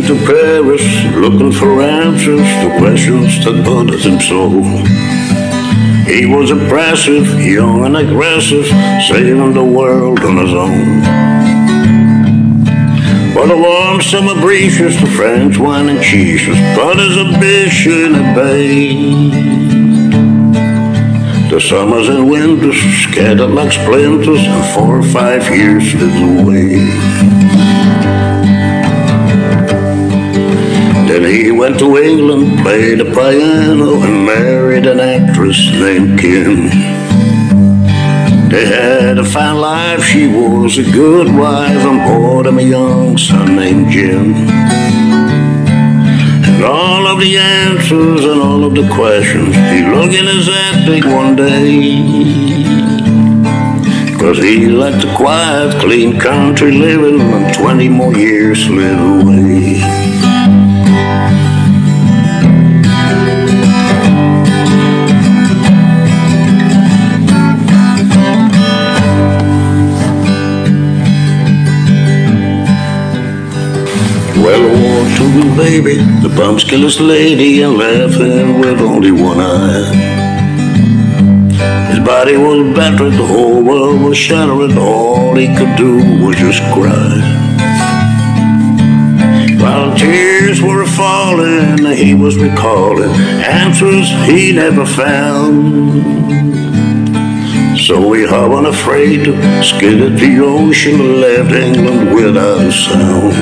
went to Paris looking for answers to questions that bothered him so. He was impressive, young and aggressive, saving the world on his own. But a warm summer breeze is the French wine and cheese, as fun as a bitch in a bay. The summers and winters scattered like splinters, and 4 or 5 years slipped away. Then he went to England, played the piano, and married an actress named Kim. They had a fine life, she was a good wife, and bore them a young son named Jim. All of the answers and all of the questions he looked in his attic one day, 'cause he liked the quiet, clean country living, and 20 more years slid away. Well, to the baby, the bumps killed his lady and left him with only one eye. His body was battered, the whole world was shattered, all he could do was just cry. While tears were falling, he was recalling answers he never found. So he hung on afraid to skidded the ocean, left England without a sound.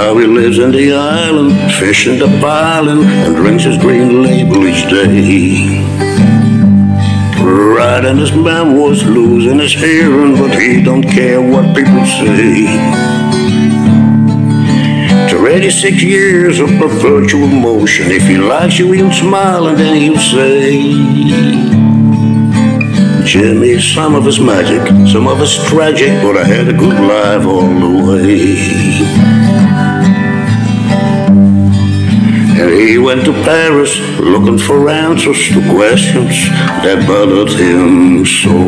Now he lives in the island, fishing the piling, and drinks his green label each day. Writing his memoirs, losing his hearing, but he don't care what people say. To 86 years of perpetual motion, if he likes you, he'll smile and then he'll say, Jimmy, some of it's magic, some of it's tragic, but I had a good life all the way. And he went to Paris looking for answers to questions that bothered him so.